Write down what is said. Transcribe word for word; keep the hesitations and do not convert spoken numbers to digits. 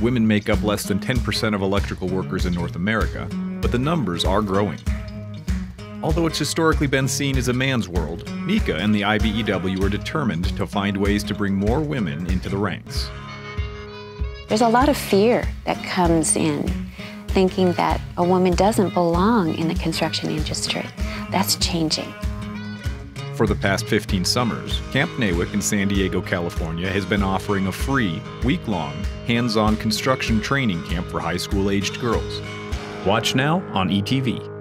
Women make up less than ten percent of electrical workers in North America, but the numbers are growing. Although it's historically been seen as a man's world, NECA and the I B E W are determined to find ways to bring more women into the ranks. There's a lot of fear that comes in, thinking that a woman doesn't belong in the construction industry. That's changing. For the past fifteen summers, Camp NAWIC in San Diego, California has been offering a free, week-long, hands-on construction training camp for high school-aged girls. Watch now on E T V.